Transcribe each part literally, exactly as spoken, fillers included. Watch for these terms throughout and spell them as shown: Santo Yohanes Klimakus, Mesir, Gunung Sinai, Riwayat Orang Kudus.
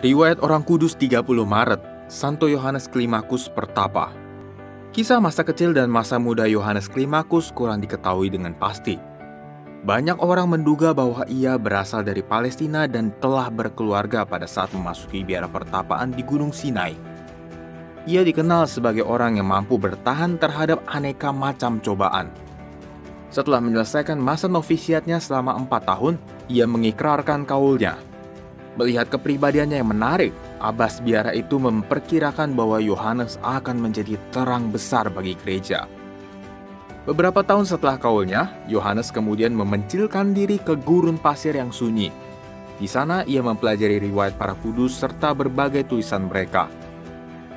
Riwayat Orang Kudus tiga puluh Maret, Santo Yohanes Klimakus Pertapa. Kisah masa kecil dan masa muda Yohanes Klimakus kurang diketahui dengan pasti. Banyak orang menduga bahwa ia berasal dari Palestina dan telah berkeluarga pada saat memasuki biara pertapaan di Gunung Sinai. Ia dikenal sebagai orang yang mampu bertahan terhadap aneka macam cobaan. Setelah menyelesaikan masa novisiatnya selama empat tahun, ia mengikrarkan kaulnya. Melihat kepribadiannya yang menarik, abbas biara itu memperkirakan bahwa Yohanes akan menjadi terang besar bagi gereja. Beberapa tahun setelah kaulnya, Yohanes kemudian memencilkan diri ke gurun pasir yang sunyi. Di sana ia mempelajari riwayat para kudus serta berbagai tulisan mereka.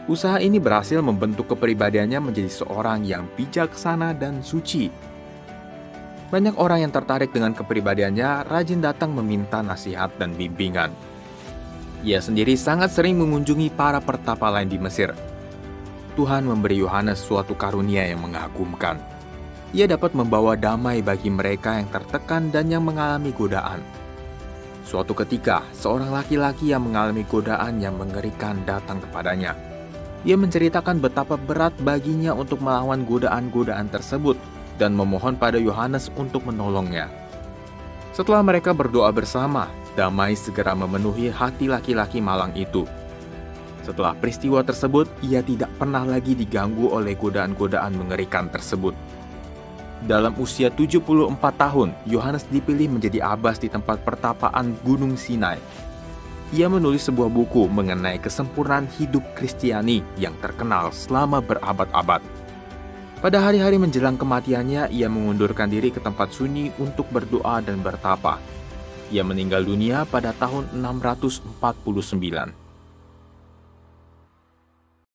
Usaha ini berhasil membentuk kepribadiannya menjadi seorang yang bijaksana dan suci. Banyak orang yang tertarik dengan kepribadiannya rajin datang meminta nasihat dan bimbingan. Ia sendiri sangat sering mengunjungi para pertapa lain di Mesir. Tuhan memberi Yohanes suatu karunia yang mengagumkan. Ia dapat membawa damai bagi mereka yang tertekan dan yang mengalami godaan. Suatu ketika, seorang laki-laki yang mengalami godaan yang mengerikan datang kepadanya. Ia menceritakan betapa berat baginya untuk melawan godaan-godaan tersebut dan memohon pada Yohanes untuk menolongnya. Setelah mereka berdoa bersama, damai segera memenuhi hati laki-laki malang itu. Setelah peristiwa tersebut, ia tidak pernah lagi diganggu oleh godaan-godaan mengerikan tersebut. Dalam usia tujuh puluh empat tahun, Yohanes dipilih menjadi abbas di tempat pertapaan Gunung Sinai. Ia menulis sebuah buku mengenai kesempurnaan hidup Kristiani yang terkenal selama berabad-abad. Pada hari-hari menjelang kematiannya, ia mengundurkan diri ke tempat sunyi untuk berdoa dan bertapa. Ia meninggal dunia pada tahun enam ratus empat puluh sembilan.